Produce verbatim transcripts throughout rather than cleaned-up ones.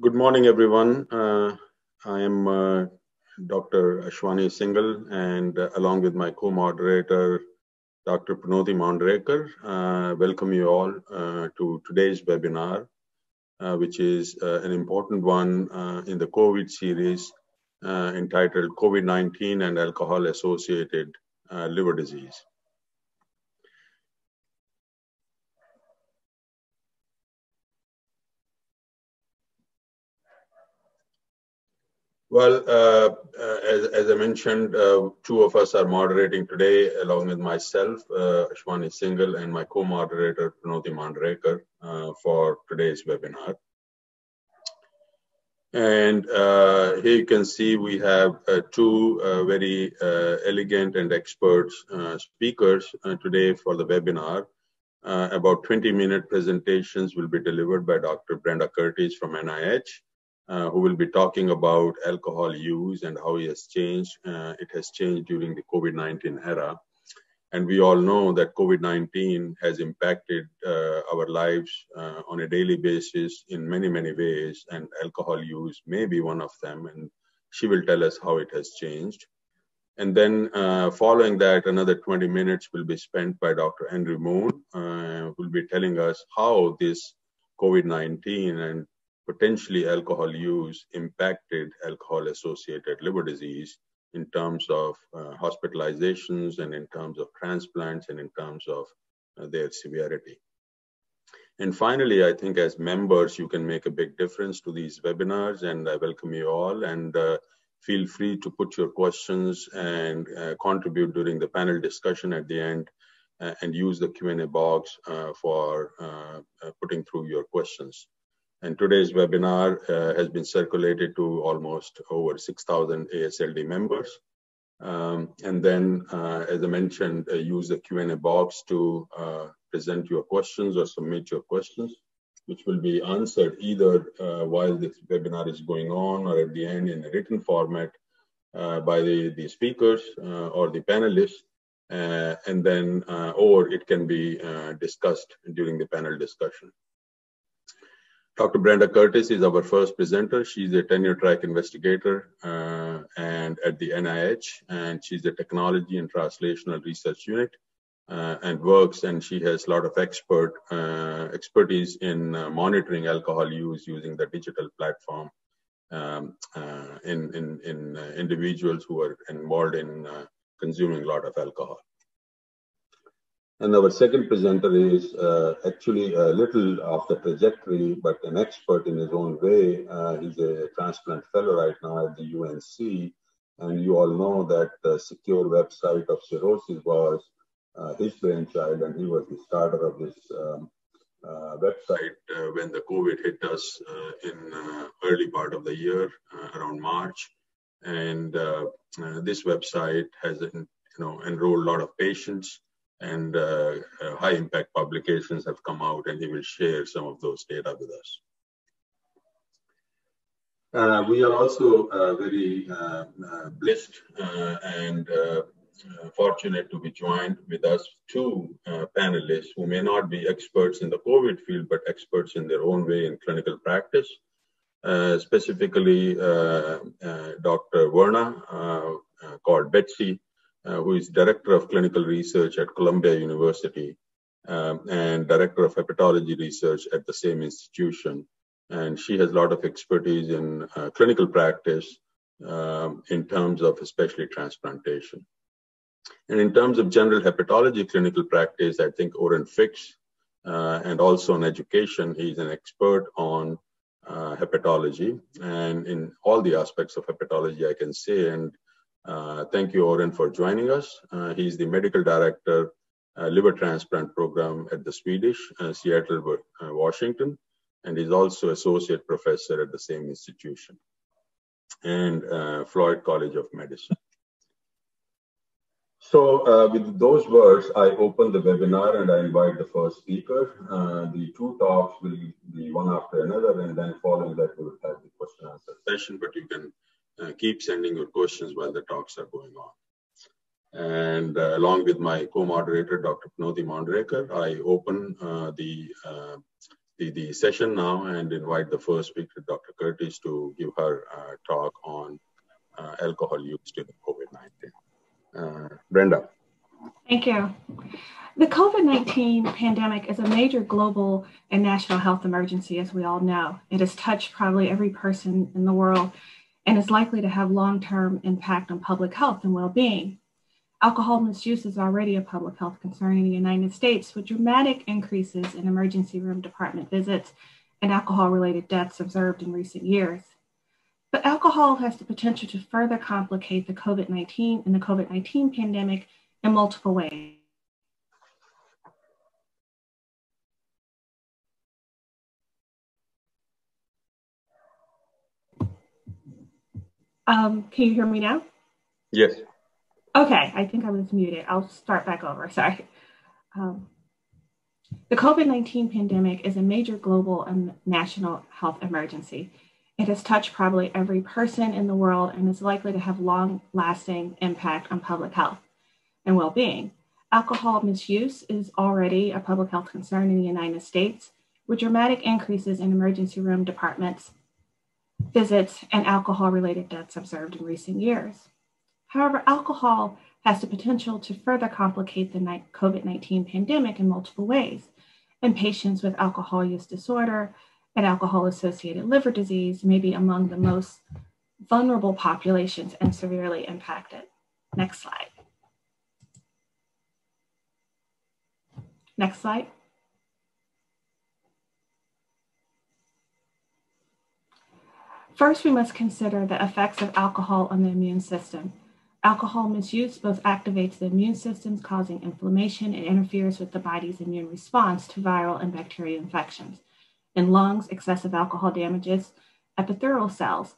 Good morning, everyone. Uh, I am uh, Doctor Ashwani Singal, and uh, along with my co-moderator, Doctor Pranoti Mandrekar, uh, welcome you all uh, to today's webinar, uh, which is uh, an important one uh, in the COVID series uh, entitled COVID nineteen and Alcohol-Associated uh, Liver Disease. Well, uh, as, as I mentioned, uh, two of us are moderating today, along with myself, uh, Ashwani Singal, and my co-moderator, Pranoti Mandrekar, uh, for today's webinar. And uh, here you can see we have uh, two uh, very uh, elegant and expert uh, speakers uh, today for the webinar. Uh, about twenty minute presentations will be delivered by Doctor Brenda Curtis from N I H. Uh, who will be talking about alcohol use and how it has changed. Uh, it has changed during the COVID nineteen era. And we all know that COVID nineteen has impacted uh, our lives uh, on a daily basis in many, many ways, and alcohol use may be one of them. And she will tell us how it has changed. And then uh, following that, another twenty minutes will be spent by Doctor Andrew Moon, uh, who will be telling us how this COVID nineteen and potentially alcohol use impacted alcohol-associated liver disease in terms of uh, hospitalizations and in terms of transplants and in terms of uh, their severity. And finally, I think as members, you can make a big difference to these webinars, and I welcome you all, and uh, feel free to put your questions and uh, contribute during the panel discussion at the end, uh, and use the Q and A box uh, for uh, uh, putting through your questions. And today's webinar uh, has been circulated to almost over six thousand A S L D members. Um, and then, uh, as I mentioned, uh, use the Q and A box to uh, present your questions or submit your questions, which will be answered either uh, while this webinar is going on or at the end in a written format uh, by the, the speakers uh, or the panelists. Uh, and then, uh, or it can be uh, discussed during the panel discussion. Doctor Brenda Curtis is our first presenter. She's a tenure-track investigator uh, and at the N I H, and she's a technology and translational research unit uh, and works, and she has a lot of expert uh, expertise in uh, monitoring alcohol use using the digital platform um, uh, in, in, in uh, individuals who are involved in uh, consuming a lot of alcohol. And our second presenter is uh, actually a little off the trajectory, but an expert in his own way. Uh, he's a transplant fellow right now at the U N C. And you all know that the secure website of cirrhosis was uh, his brainchild, and he was the starter of this um, uh, website uh, when the COVID hit us uh, in uh, early part of the year, uh, around March. And uh, uh, this website has you know, enrolled a lot of patients, and uh, uh, high impact publications have come out, and he will share some of those data with us. Uh, we are also uh, very uh, uh, blessed uh, and uh, uh, fortunate to be joined with us two uh, panelists who may not be experts in the COVID field, but experts in their own way in clinical practice. Uh, specifically, uh, uh, Doctor Verna, uh, uh, called Betsy, Uh, who is Director of Clinical Research at Columbia University um, and Director of Hepatology Research at the same institution. And she has a lot of expertise in uh, clinical practice um, in terms of especially transplantation. And in terms of general hepatology clinical practice, I think Oren Fix, uh, and also in education, he's an expert on uh, hepatology and in all the aspects of hepatology, I can say. And Uh, thank you, Oren, for joining us. Uh, he's the Medical Director, uh, Liver Transplant Program at the Swedish, uh, Seattle, uh, Washington, and he's also Associate Professor at the same institution and uh, Floyd College of Medicine. So uh, with those words, I open the webinar and I invite the first speaker. Uh, the two talks will be one after another, and then following that, we will have the question and answer session, but you can Uh, keep sending your questions while the talks are going on. And uh, along with my co-moderator, Doctor Pranoti Mandrekar, I open uh, the uh, the, the session now and invite the first speaker, Doctor Curtis, to give her uh, talk on uh, alcohol use during COVID nineteen. Uh, Brenda. Thank you. The COVID nineteen pandemic is a major global and national health emergency, as we all know. It has touched probably every person in the world and is likely to have long-term impact on public health and well-being. Alcohol misuse is already a public health concern in the United States, with dramatic increases in emergency room department visits and alcohol-related deaths observed in recent years. But alcohol has the potential to further complicate the COVID nineteen and the COVID nineteen pandemic in multiple ways. Um, can you hear me now? Yes. Okay, I think I was muted. I'll start back over, sorry. Um, the COVID nineteen pandemic is a major global and national health emergency. It has touched probably every person in the world and is likely to have long-lasting impact on public health and well-being. Alcohol misuse is already a public health concern in the United States, with dramatic increases in emergency room departments, visits, and alcohol-related deaths observed in recent years. However, alcohol has the potential to further complicate the COVID nineteen pandemic in multiple ways. And patients with alcohol use disorder and alcohol-associated liver disease may be among the most vulnerable populations and severely impacted. Next slide. Next slide. First, we must consider the effects of alcohol on the immune system. Alcohol misuse both activates the immune systems, causing inflammation, and interferes with the body's immune response to viral and bacterial infections. In lungs, excessive alcohol damages epithelial cells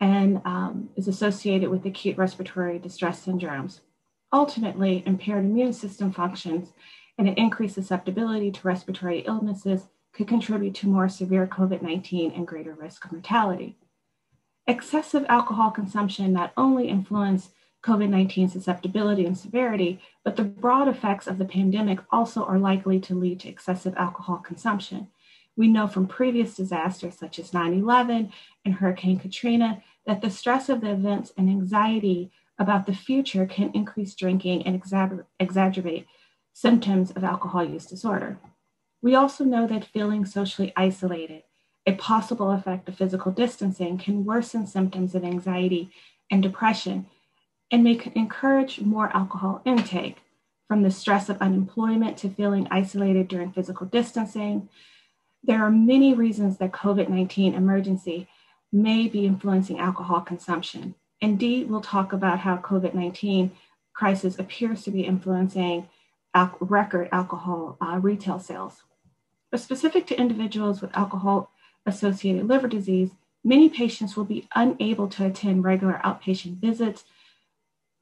and um, is associated with acute respiratory distress syndromes. Ultimately, impaired immune system functions and an increased susceptibility to respiratory illnesses could contribute to more severe COVID nineteen and greater risk of mortality. Excessive alcohol consumption not only influenced COVID nineteen susceptibility and severity, but the broad effects of the pandemic also are likely to lead to excessive alcohol consumption. We know from previous disasters such as nine eleven and Hurricane Katrina that the stress of the events and anxiety about the future can increase drinking and exagger- exacerbate symptoms of alcohol use disorder. We also know that feeling socially isolated, a possible effect of physical distancing, can worsen symptoms of anxiety and depression and may encourage more alcohol intake, from the stress of unemployment to feeling isolated during physical distancing. There are many reasons that COVID nineteen emergency may be influencing alcohol consumption. Indeed, we'll talk about how COVID nineteen crisis appears to be influencing al- record alcohol uh, retail sales. But specific to individuals with alcohol-associated liver disease, many patients will be unable to attend regular outpatient visits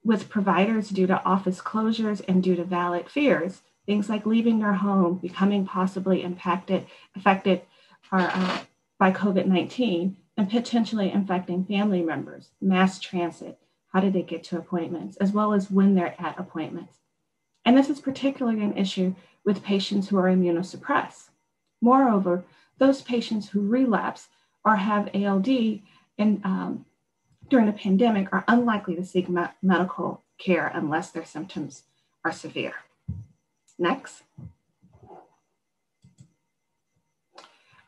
with providers due to office closures and due to valid fears. Things like leaving their home, becoming possibly impacted, affected are, uh, by COVID nineteen, and potentially infecting family members, mass transit, how do they get to appointments, as well as when they're at appointments. And this is particularly an issue with patients who are immunosuppressed. Moreover, those patients who relapse or have A L D in, um, during the pandemic are unlikely to seek me- medical care unless their symptoms are severe. Next.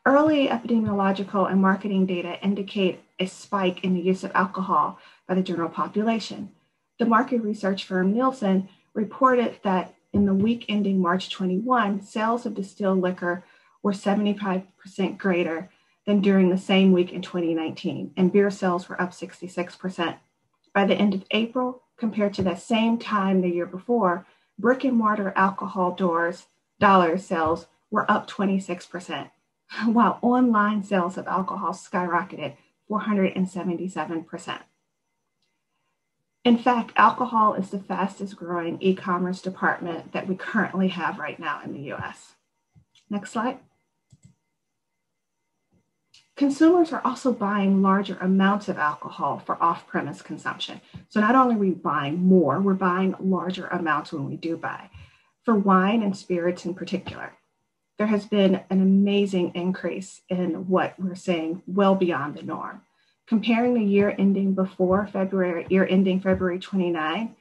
Early epidemiological and marketing data indicate a spike in the use of alcohol by the general population. The market research firm Nielsen reported that in the week ending March twenty-first, sales of distilled liquor were seventy-five percent greater than during the same week in twenty nineteen, and beer sales were up sixty-six percent. By the end of April, compared to that same time the year before, brick and mortar alcohol doors, dollar sales were up twenty-six percent, while online sales of alcohol skyrocketed four hundred seventy-seven percent. In fact, alcohol is the fastest growing e-commerce department that we currently have right now in the U S. Next slide. Consumers are also buying larger amounts of alcohol for off-premise consumption. So not only are we buying more, we're buying larger amounts when we do buy, for wine and spirits in particular. there has been an amazing increase in what we're seeing well beyond the norm. Comparing the year ending before February, year ending February twenty-ninth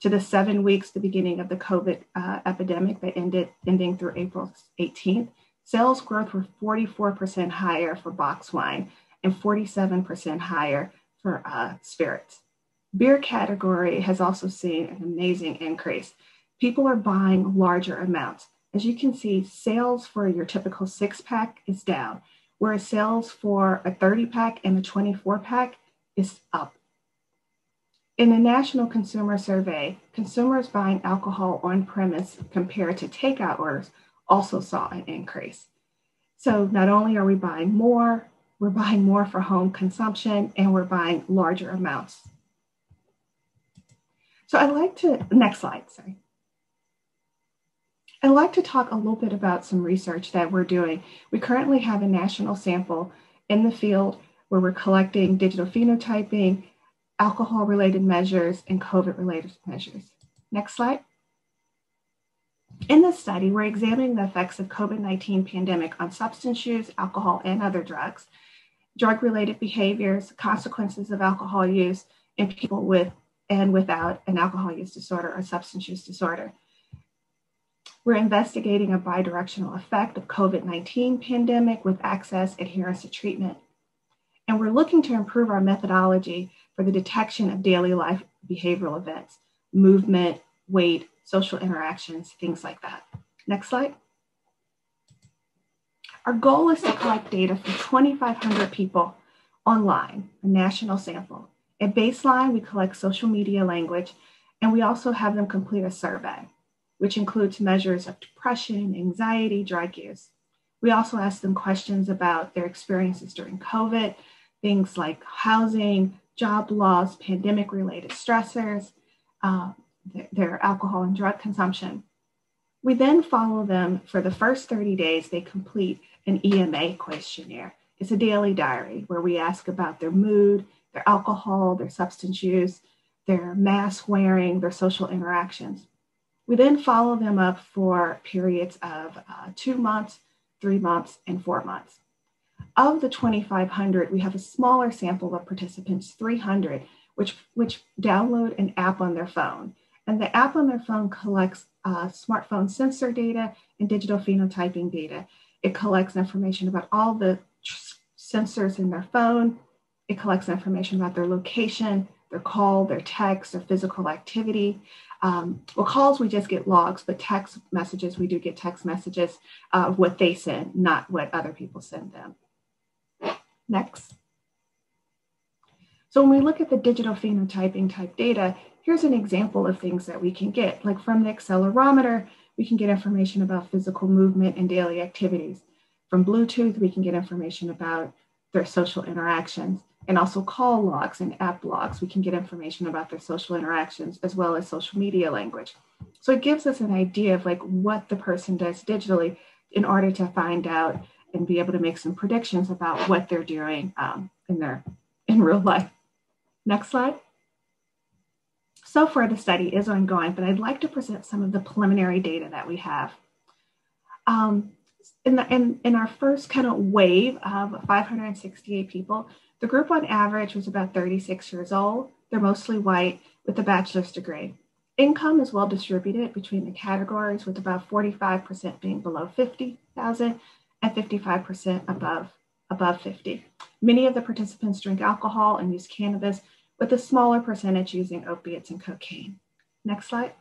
to the seven weeks, the beginning of the COVID uh, epidemic that ended ending through April eighteenth, sales growth were forty-four percent higher for box wine and forty-seven percent higher for uh, spirits. Beer category has also seen an amazing increase. People are buying larger amounts. As you can see, sales for your typical six pack is down, whereas sales for a thirty pack and a twenty-four pack is up. In the National Consumer Survey, consumers buying alcohol on premise compared to takeout orders also saw an increase. So not only are we buying more, we're buying more for home consumption, and we're buying larger amounts. So I'd like to, next slide, sorry. I'd like to talk a little bit about some research that we're doing. We currently have a national sample in the field where we're collecting digital phenotyping, alcohol-related measures, and COVID-related measures. Next slide. In this study, we're examining the effects of COVID nineteen pandemic on substance use, alcohol, and other drugs, drug-related behaviors, consequences of alcohol use in people with and without an alcohol use disorder or substance use disorder. We're investigating a bidirectional effect of COVID nineteen pandemic with access, adherence to treatment. And we're looking to improve our methodology for the detection of daily life behavioral events, movement, weight, social interactions, things like that. Next slide. Our goal is to collect data from twenty-five hundred people online, a national sample. At baseline, we collect social media language, and we also have them complete a survey, which includes measures of depression, anxiety, drug use. We also ask them questions about their experiences during COVID, things like housing, job loss, pandemic-related stressors, uh, th their alcohol and drug consumption. We then follow them for the first thirty days. They complete an E M A questionnaire. It's a daily diary where we ask about their mood, their alcohol, their substance use, their mask wearing, their social interactions. We then follow them up for periods of uh, two months, three months, and four months. Of the twenty-five hundred, we have a smaller sample of participants, three hundred, which, which download an app on their phone. And the app on their phone collects uh, smartphone sensor data and digital phenotyping data. It collects information about all the sensors in their phone. It collects information about their location, their call, their text, their physical activity. Um, well, calls, we just get logs, but text messages, we do get text messages uh, of what they send, not what other people send them. Next. So when we look at the digital phenotyping type data, here's an example of things that we can get. Like from the accelerometer, we can get information about physical movement and daily activities. From Bluetooth, we can get information about their social interactions, and also call logs and app logs. We can get information about their social interactions as well as social media language. So it gives us an idea of like what the person does digitally in order to find out and be able to make some predictions about what they're doing um, in their, in real life. Next slide. So far the study is ongoing, but I'd like to present some of the preliminary data that we have. Um, in, the, in, in our first kind of wave of five hundred sixty-eight people, the group on average was about thirty-six years old. They're mostly white with a bachelor's degree. Income is well distributed between the categories, with about forty-five percent being below fifty thousand and fifty-five percent above, above fifty. Many of the participants drink alcohol and use cannabis, with a smaller percentage using opiates and cocaine. Next slide.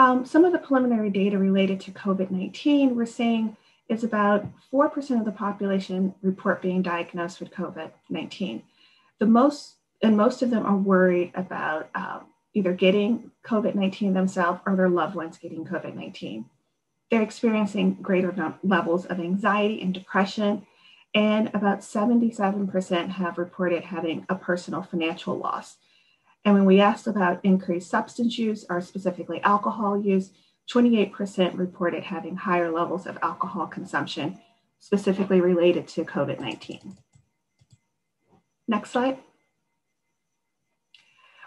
Um, some of the preliminary data related to COVID nineteen, we're seeing is about four percent of the population report being diagnosed with COVID nineteen. The most, and most of them are worried about um, either getting COVID nineteen themselves or their loved ones getting COVID nineteen. They're experiencing greater levels of anxiety and depression, and about seventy-seven percent have reported having a personal financial loss. And when we asked about increased substance use, or specifically alcohol use, twenty-eight percent reported having higher levels of alcohol consumption, specifically related to COVID nineteen. Next slide.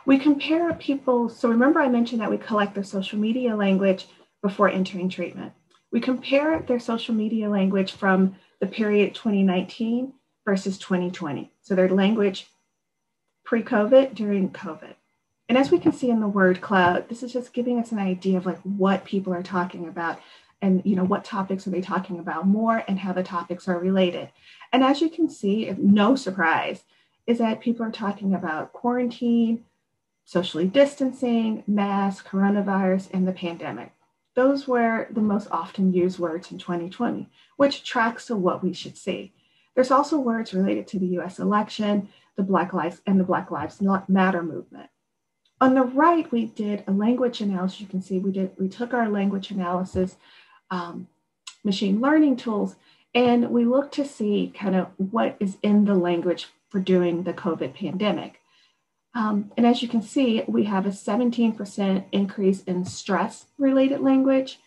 We compare people, so remember I mentioned that we collect their social media language, before entering treatment. We compare their social media language from the period twenty nineteen versus twenty twenty. So their language pre-COVID, during COVID. And as we can see in the word cloud, this is just giving us an idea of like what people are talking about and, you know, what topics are they talking about more and how the topics are related. And as you can see, no surprise, is that people are talking about quarantine, socially distancing, mask, coronavirus, and the pandemic. Those were the most often used words in twenty twenty, which tracks to what we should see. There's also words related to the U S election, the Black Lives and the Black Lives Matter movement. On the right, we did a language analysis. You can see we did we took our language analysis um, machine learning tools, and we looked to see kind of what is in the language for during the COVID pandemic. Um, and as you can see, we have a seventeen percent increase in stress-related language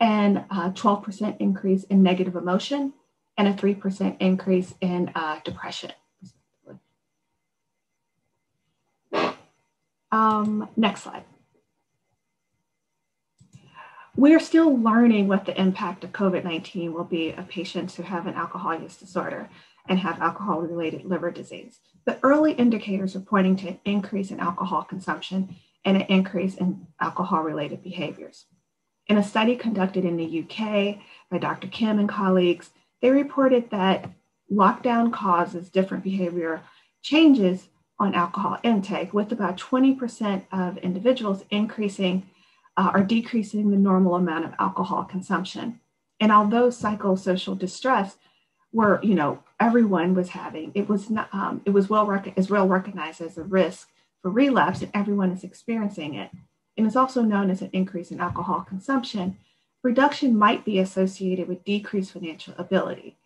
and a twelve percent increase in negative emotion and a three percent increase in uh, depression. Um, next slide. We are still learning what the impact of COVID nineteen will be of patients who have an alcohol use disorder and have alcohol-related liver disease. The early indicators are pointing to an increase in alcohol consumption and an increase in alcohol-related behaviors. In a study conducted in the U K by Doctor Kim and colleagues, they reported that lockdown causes different behavior changes on alcohol intake, with about twenty percent of individuals increasing uh, or decreasing the normal amount of alcohol consumption. And although psychosocial distress were, you know, everyone was having, it was not, um, it was well, rec is well recognized as a risk for relapse, and everyone is experiencing it. And it's also known as an increase in alcohol consumption. Reduction might be associated with decreased financial ability.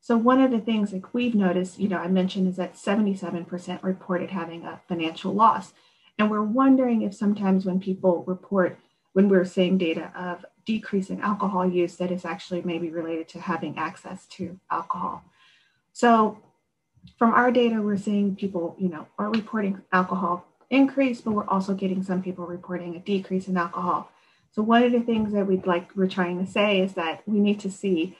So one of the things that we've noticed, you know, I mentioned is that seventy-seven percent reported having a financial loss. And we're wondering if sometimes when people report, when we're seeing data of decrease in alcohol use, that is actually maybe related to having access to alcohol. So from our data, we're seeing people, you know, are reporting alcohol increase, but we're also getting some people reporting a decrease in alcohol. So one of the things that we'd like, we're trying to say is that we need to see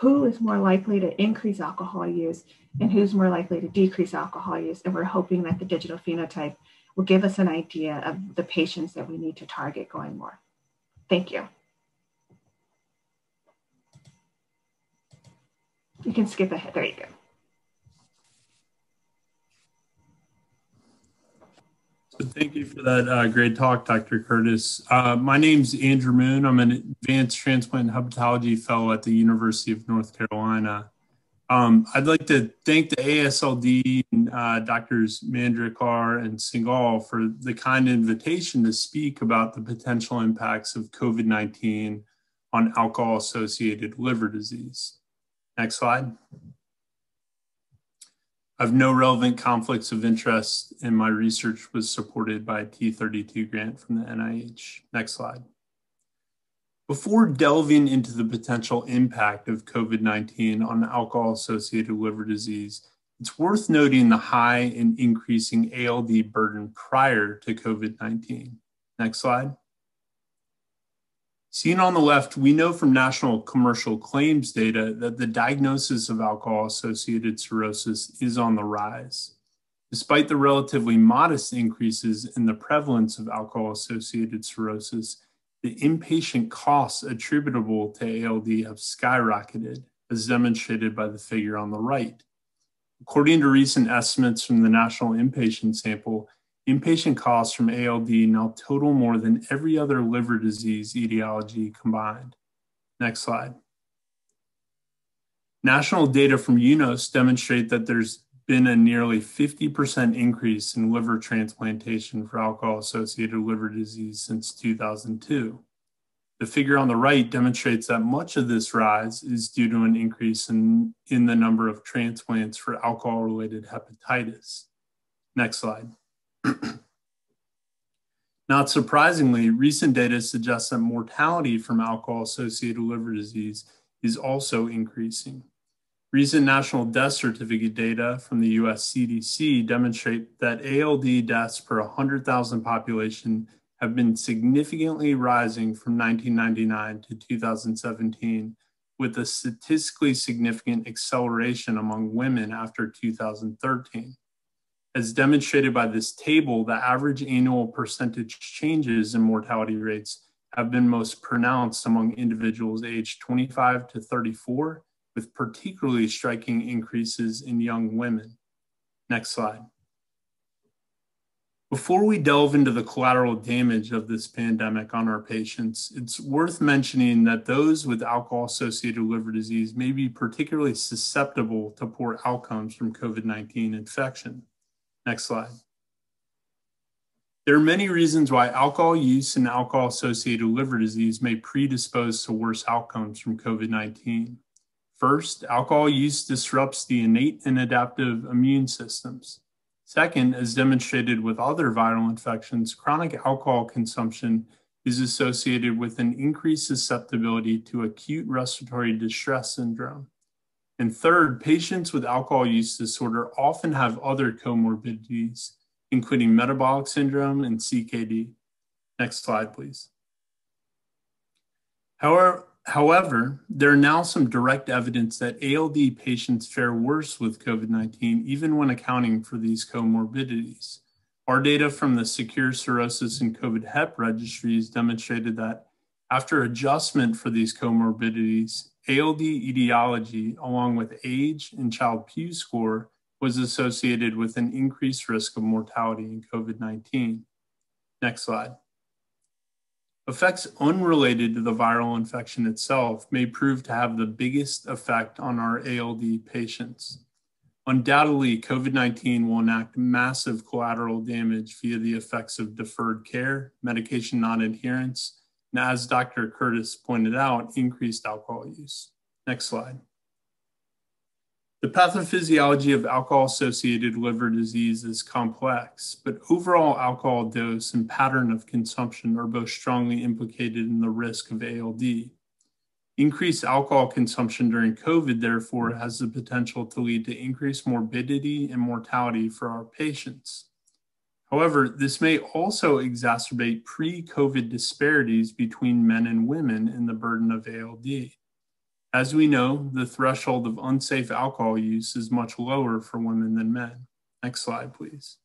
who is more likely to increase alcohol use and who's more likely to decrease alcohol use. And we're hoping that the digital phenotype will give us an idea of the patients that we need to target going more. Thank you. You can skip ahead, there you go. So thank you for that uh, great talk, Doctor Curtis. Uh, my name's Andrew Moon. I'm an advanced transplant and hepatology fellow at the University of North Carolina. Um, I'd like to thank the A S L D and uh, Doctors Mandrekar and Singal for the kind invitation to speak about the potential impacts of COVID nineteen on alcohol-associated liver disease. Next slide. I have no relevant conflicts of interest, and my research was supported by a T thirty-two grant from the N I H. Next slide. Before delving into the potential impact of COVID nineteen on alcohol-associated liver disease, it's worth noting the high and increasing A L D burden prior to COVID nineteen. Next slide. Seen on the left, we know from national commercial claims data that the diagnosis of alcohol-associated cirrhosis is on the rise. Despite the relatively modest increases in the prevalence of alcohol-associated cirrhosis, the inpatient costs attributable to A L D have skyrocketed, as demonstrated by the figure on the right. According to recent estimates from the National Inpatient Sample, inpatient costs from A L D now total more than every other liver disease etiology combined. Next slide. National data from U N O S demonstrate that there's been a nearly fifty percent increase in liver transplantation for alcohol-associated liver disease since two thousand two. The figure on the right demonstrates that much of this rise is due to an increase in, in the number of transplants for alcohol-related hepatitis. Next slide. Not surprisingly, recent data suggests that mortality from alcohol-associated liver disease is also increasing. Recent national death certificate data from the U S C D C demonstrate that A L D deaths per one hundred thousand population have been significantly rising from nineteen ninety-nine to two thousand seventeen, with a statistically significant acceleration among women after two thousand thirteen. As demonstrated by this table, the average annual percentage changes in mortality rates have been most pronounced among individuals aged twenty-five to thirty-four, with particularly striking increases in young women. Next slide. Before we delve into the collateral damage of this pandemic on our patients, it's worth mentioning that those with alcohol-associated liver disease may be particularly susceptible to poor outcomes from COVID nineteen infection. Next slide. There are many reasons why alcohol use and alcohol-associated liver disease may predispose to worse outcomes from COVID nineteen. First, alcohol use disrupts the innate and adaptive immune systems. Second, as demonstrated with other viral infections, chronic alcohol consumption is associated with an increased susceptibility to acute respiratory distress syndrome. And third, patients with alcohol use disorder often have other comorbidities, including metabolic syndrome and C K D. Next slide, please. However, However, there are now some direct evidence that A L D patients fare worse with COVID nineteen, even when accounting for these comorbidities. Our data from the Secure Cirrhosis and COVID HEP registries demonstrated that after adjustment for these comorbidities, A L D etiology, along with age and child Pew score, was associated with an increased risk of mortality in COVID nineteen. Next slide. Effects unrelated to the viral infection itself may prove to have the biggest effect on our A L D patients. Undoubtedly, COVID nineteen will enact massive collateral damage via the effects of deferred care, medication non-adherence, and as Doctor Curtis pointed out, increased alcohol use. Next slide. The pathophysiology of alcohol-associated liver disease is complex, but overall alcohol dose and pattern of consumption are both strongly implicated in the risk of A L D. Increased alcohol consumption during COVID, therefore, has the potential to lead to increased morbidity and mortality for our patients. However, this may also exacerbate pre-COVID disparities between men and women in the burden of A L D. As we know, the threshold of unsafe alcohol use is much lower for women than men. Next slide, please.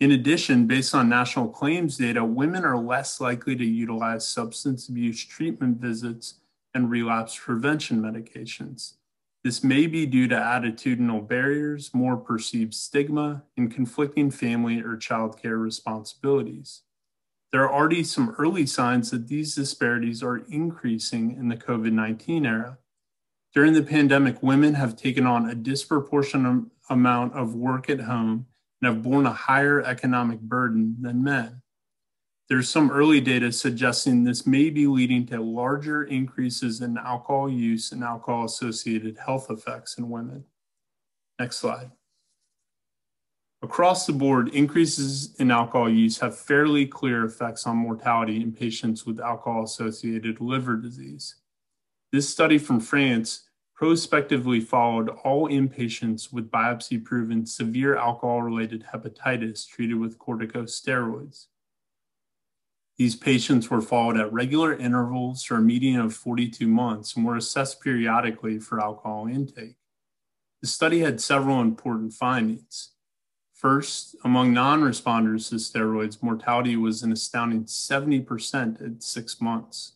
In addition, based on national claims data, women are less likely to utilize substance abuse treatment visits and relapse prevention medications. This may be due to attitudinal barriers, more perceived stigma, and conflicting family or childcare responsibilities. There are already some early signs that these disparities are increasing in the COVID nineteen era. During the pandemic, women have taken on a disproportionate amount of work at home and have borne a higher economic burden than men. There's some early data suggesting this may be leading to larger increases in alcohol use and alcohol-associated health effects in women. Next slide. Across the board, increases in alcohol use have fairly clear effects on mortality in patients with alcohol-associated liver disease. This study from France prospectively followed all inpatients with biopsy-proven severe alcohol-related hepatitis treated with corticosteroids. These patients were followed at regular intervals for a median of forty-two months and were assessed periodically for alcohol intake. The study had several important findings. First, among non-responders to steroids, mortality was an astounding seventy percent at six months.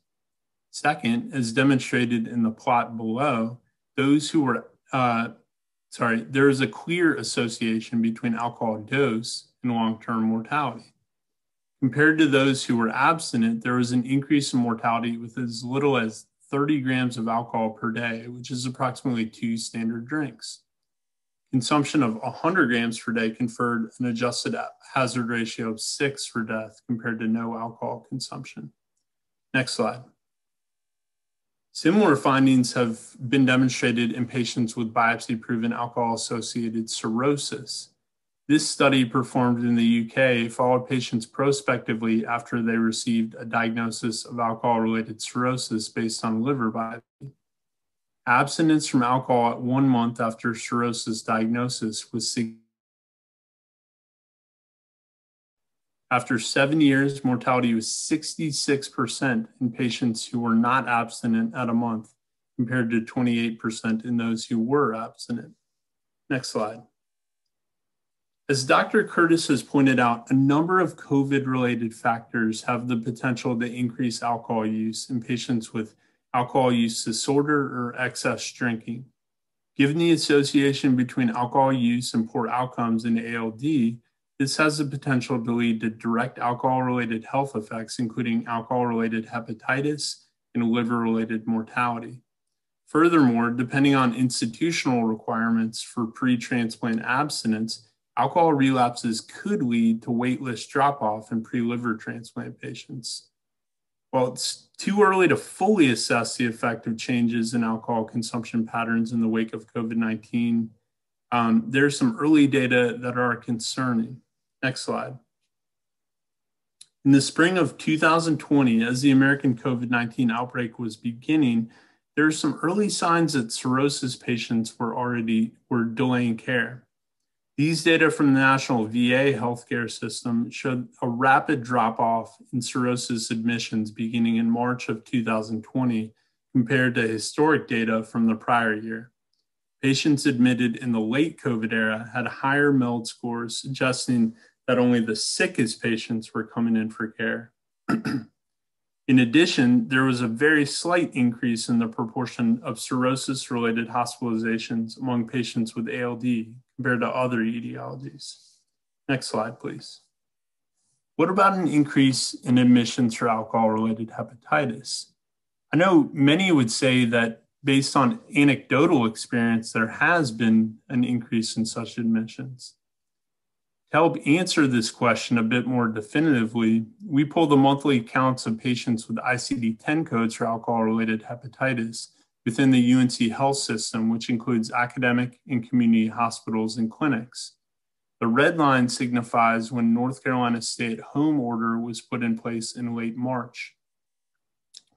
Second, as demonstrated in the plot below, those who were, uh, sorry, there is a clear association between alcohol dose and long-term mortality. Compared to those who were abstinent, there was an increase in mortality with as little as thirty grams of alcohol per day, which is approximately two standard drinks. Consumption of one hundred grams per day conferred an adjusted hazard ratio of six for death compared to no alcohol consumption. Next slide. Similar findings have been demonstrated in patients with biopsy-proven alcohol-associated cirrhosis. This study performed in the U K followed patients prospectively after they received a diagnosis of alcohol-related cirrhosis based on liver biopsy. Abstinence from alcohol at one month after cirrhosis diagnosis was significant. After seven years, mortality was sixty-six percent in patients who were not abstinent at a month, compared to twenty-eight percent in those who were abstinent. Next slide. As Doctor Curtis has pointed out, a number of COVID-related factors have the potential to increase alcohol use in patients with alcohol use disorder or excess drinking. Given the association between alcohol use and poor outcomes in A L D, this has the potential to lead to direct alcohol-related health effects, including alcohol-related hepatitis and liver-related mortality. Furthermore, depending on institutional requirements for pre-transplant abstinence, alcohol relapses could lead to wait list drop-off in pre-liver transplant patients. While it's too early to fully assess the effect of changes in alcohol consumption patterns in the wake of COVID nineteen, um, there's some early data that are concerning. Next slide. In the spring of two thousand twenty, as the American COVID nineteen outbreak was beginning, there are some early signs that cirrhosis patients were already were delaying care. These data from the National V A healthcare system showed a rapid drop-off in cirrhosis admissions beginning in March of two thousand twenty compared to historic data from the prior year. Patients admitted in the late COVID era had higher MELD scores, suggesting that only the sickest patients were coming in for care. In addition, there was a very slight increase in the proportion of cirrhosis-related hospitalizations among patients with A L D compared to other etiologies. Next slide, please. What about an increase in admissions for alcohol-related hepatitis? I know many would say that based on anecdotal experience, there has been an increase in such admissions. To help answer this question a bit more definitively, we pull the monthly counts of patients with I C D ten codes for alcohol-related hepatitis within the U N C health system, which includes academic and community hospitals and clinics. The red line signifies when North Carolina's stay-at-home order was put in place in late March.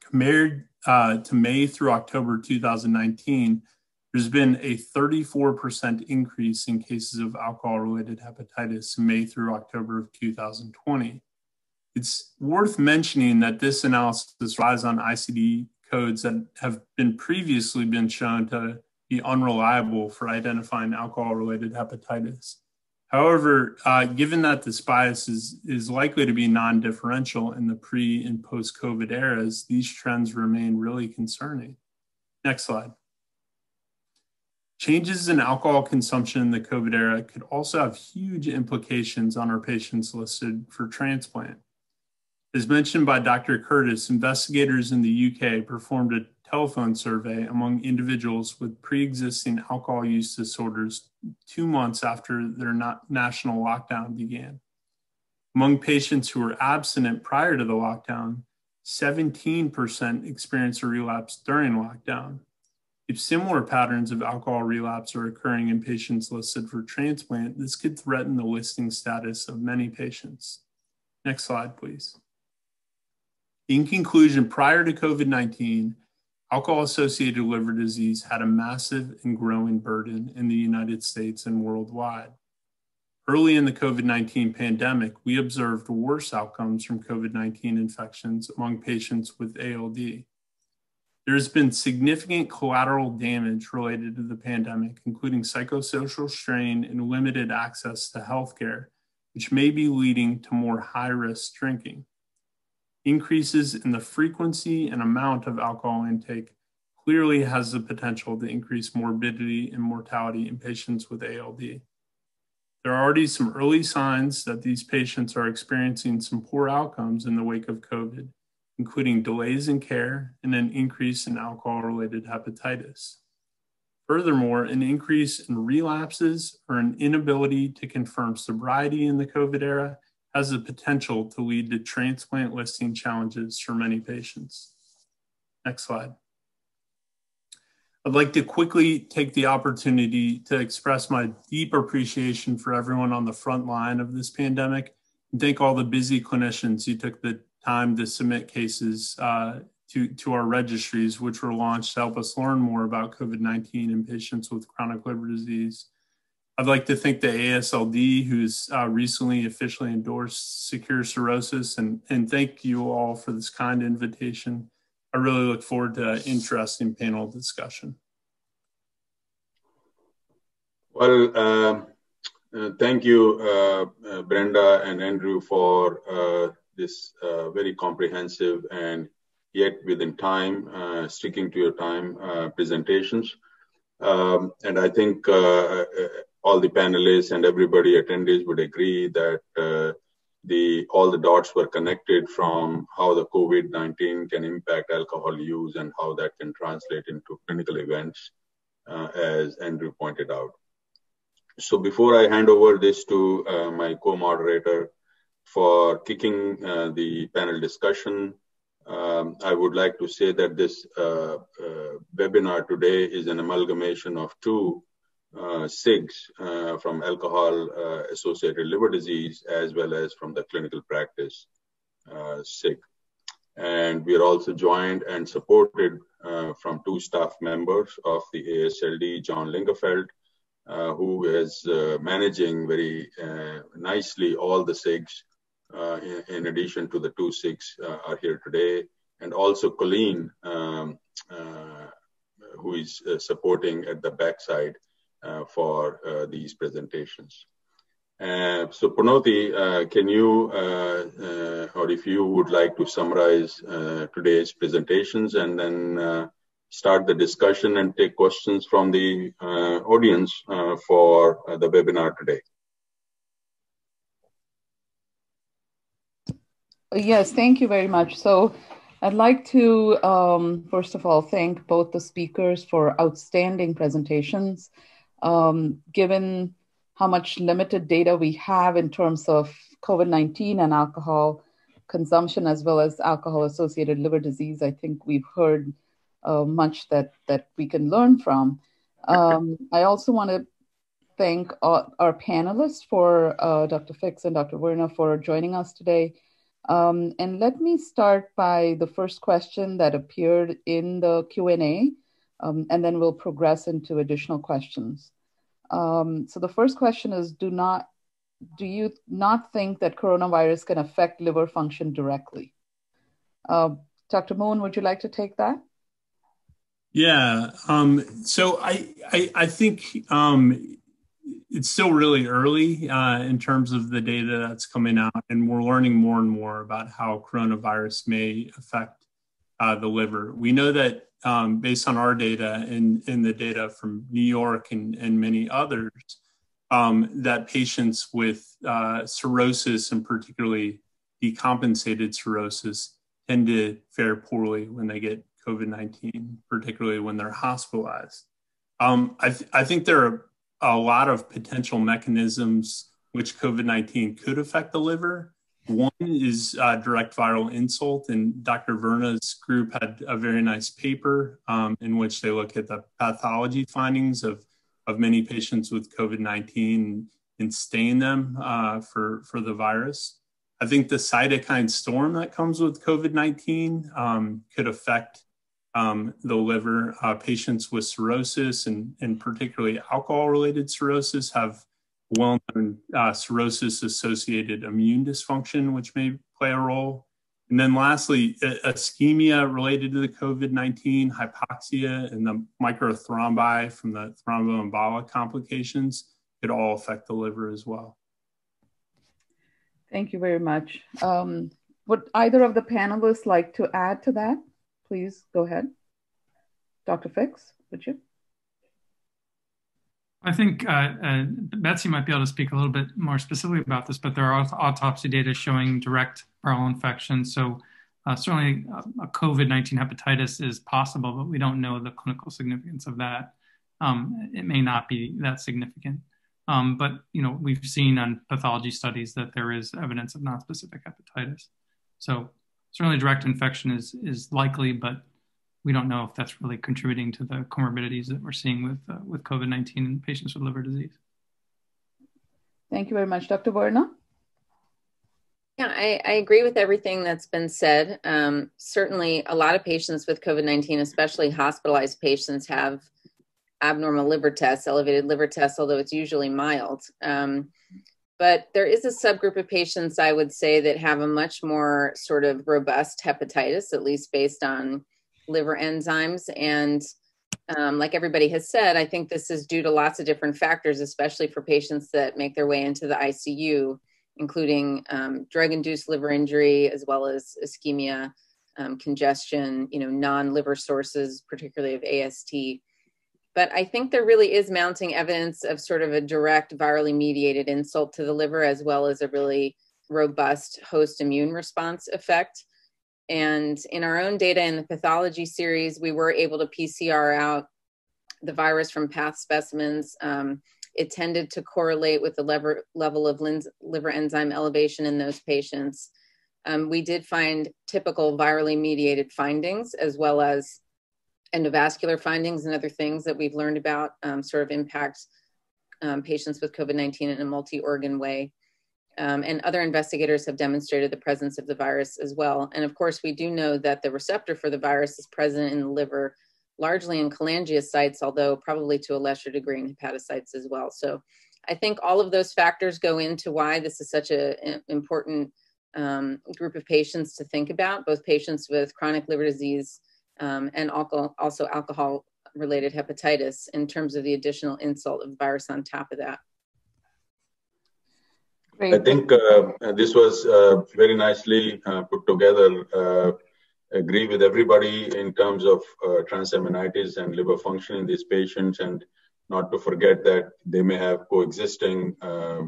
Compared uh, to May through October two thousand nineteen, there's been a thirty-four percent increase in cases of alcohol-related hepatitis in May through October of two thousand twenty. It's worth mentioning that this analysis relies on I C D codes that have been previously been shown to be unreliable for identifying alcohol-related hepatitis. However, uh, given that this bias is, is likely to be non-differential in the pre- and post-COVID eras, these trends remain really concerning. Next slide. Changes in alcohol consumption in the COVID era could also have huge implications on our patients listed for transplant. As mentioned by Doctor Curtis, investigators in the U K performed a telephone survey among individuals with pre-existing alcohol use disorders two months after their national lockdown began. Among patients who were abstinent prior to the lockdown, seventeen percent experienced a relapse during lockdown. If similar patterns of alcohol relapse are occurring in patients listed for transplant, this could threaten the listing status of many patients. Next slide, please. In conclusion, prior to COVID nineteen, alcohol-associated liver disease had a massive and growing burden in the United States and worldwide. Early in the COVID nineteen pandemic, we observed worse outcomes from COVID nineteen infections among patients with A L D. There has been significant collateral damage related to the pandemic, including psychosocial strain and limited access to healthcare, which may be leading to more high-risk drinking. Increases in the frequency and amount of alcohol intake clearly has the potential to increase morbidity and mortality in patients with A L D. There are already some early signs that these patients are experiencing some poor outcomes in the wake of COVID, including delays in care and an increase in alcohol-related hepatitis. Furthermore, an increase in relapses or an inability to confirm sobriety in the COVID era has the potential to lead to transplant listing challenges for many patients. Next slide. I'd like to quickly take the opportunity to express my deep appreciation for everyone on the front line of this pandemic and thank all the busy clinicians who took the time to submit cases uh, to, to our registries, which were launched to help us learn more about COVID nineteen in patients with chronic liver disease. I I'd like to thank the A S L D, who's uh, recently officially endorsed Secure Cirrhosis, and, and thank you all for this kind invitation. I really look forward to an interesting panel discussion. Well, uh, uh, thank you, uh, uh, Brenda and Andrew, for uh, this uh, very comprehensive and yet within time, uh, sticking to your time uh, presentations. Um, and I think uh, all the panelists and everybody attendees would agree that uh, the all the dots were connected from how the COVID nineteen can impact alcohol use and how that can translate into clinical events, uh, as Andrew pointed out. So before I hand over this to uh, my co-moderator for kicking uh, the panel discussion, Um, I would like to say that this uh, uh, webinar today is an amalgamation of two uh, S I Gs uh, from alcohol-associated uh, liver disease as well as from the clinical practice uh, S I G. And we are also joined and supported uh, from two staff members of the A S L D, John Lingerfeld, uh, who is uh, managing very uh, nicely all the S I Gs. Uh, in, in addition to the two S I Gs uh, are here today, and also Colleen, um, uh, who is uh, supporting at the backside uh, for uh, these presentations. Uh, so Pranoti, uh, can you, uh, uh, or if you would like to summarize uh, today's presentations and then uh, start the discussion and take questions from the uh, audience uh, for uh, the webinar today. Yes, thank you very much. So I'd like to, um, first of all, thank both the speakers for outstanding presentations. Um, given how much limited data we have in terms of COVID nineteen and alcohol consumption, as well as alcohol-associated liver disease, I think we've heard uh, much that, that we can learn from. Um, I also want to thank our, our panelists for uh, Doctor Fix and Doctor Verna for joining us today. Um, and let me start by the first question that appeared in the Q and A, um, and then we'll progress into additional questions. Um, so the first question is, do not, do you not think that coronavirus can affect liver function directly? Uh, Doctor Moon, would you like to take that? Yeah, um, so I, I, I think um, it's still really early uh, in terms of the data that's coming out, and we're learning more and more about how coronavirus may affect uh, the liver. We know that um, based on our data and, and the data from New York and, and many others, um, that patients with uh, cirrhosis, and particularly decompensated cirrhosis, tend to fare poorly when they get COVID nineteen, particularly when they're hospitalized. Um, I, th I think there are a lot of potential mechanisms which COVID nineteen could affect the liver. One is uh, direct viral insult, and Doctor Verna's group had a very nice paper um, in which they look at the pathology findings of, of many patients with COVID nineteen and stain them uh, for, for the virus. I think the cytokine storm that comes with COVID nineteen um, could affect Um, the liver. Uh, patients with cirrhosis and, and particularly alcohol-related cirrhosis have well-known uh, cirrhosis-associated immune dysfunction, which may play a role. And then lastly, ischemia related to the COVID nineteen, hypoxia, and the microthrombi from the thromboembolic complications could all affect the liver as well. Thank you very much. Um, would either of the panelists like to add to that? Please go ahead. Doctor Fix, would you? I think uh, uh, Betsy might be able to speak a little bit more specifically about this, but there are autopsy data showing direct viral infection. So uh, certainly a COVID nineteen hepatitis is possible, but we don't know the clinical significance of that. Um, it may not be that significant, um, but you know, we've seen on pathology studies that there is evidence of nonspecific hepatitis. So certainly direct infection is, is likely, but we don't know if that's really contributing to the comorbidities that we're seeing with, uh, with COVID nineteen in patients with liver disease. Thank you very much. Doctor Verna? Yeah, I, I agree with everything that's been said. Um, certainly a lot of patients with COVID nineteen, especially hospitalized patients, have abnormal liver tests, elevated liver tests, although it's usually mild. Um, but there is a subgroup of patients, I would say, that have a much more sort of robust hepatitis, at least based on liver enzymes. And um, like everybody has said, I think this is due to lots of different factors, especially for patients that make their way into the I C U, including um, drug-induced liver injury, as well as ischemia, um, congestion, you know, non-liver sources, particularly of A S T. But I think there really is mounting evidence of sort of a direct virally mediated insult to the liver, as well as a really robust host immune response effect. And in our own data in the pathology series, we were able to P C R out the virus from path specimens. Um, it tended to correlate with the lever, level of liver enzyme elevation in those patients. Um, we did find typical virally mediated findings, as well as endovascular findings and other things that we've learned about um, sort of impact um, patients with COVID nineteen in a multi-organ way. Um, and other investigators have demonstrated the presence of the virus as well. And of course, we do know that the receptor for the virus is present in the liver, largely in cholangiocytes, although probably to a lesser degree in hepatocytes as well. So I think all of those factors go into why this is such an important um, group of patients to think about, both patients with chronic liver disease Um, and alcohol, also alcohol-related hepatitis, in terms of the additional insult of virus on top of that. Great. I think uh, this was uh, very nicely uh, put together. Uh, agree with everybody in terms of uh, transaminitis and liver function in these patients, and not to forget that they may have coexisting uh,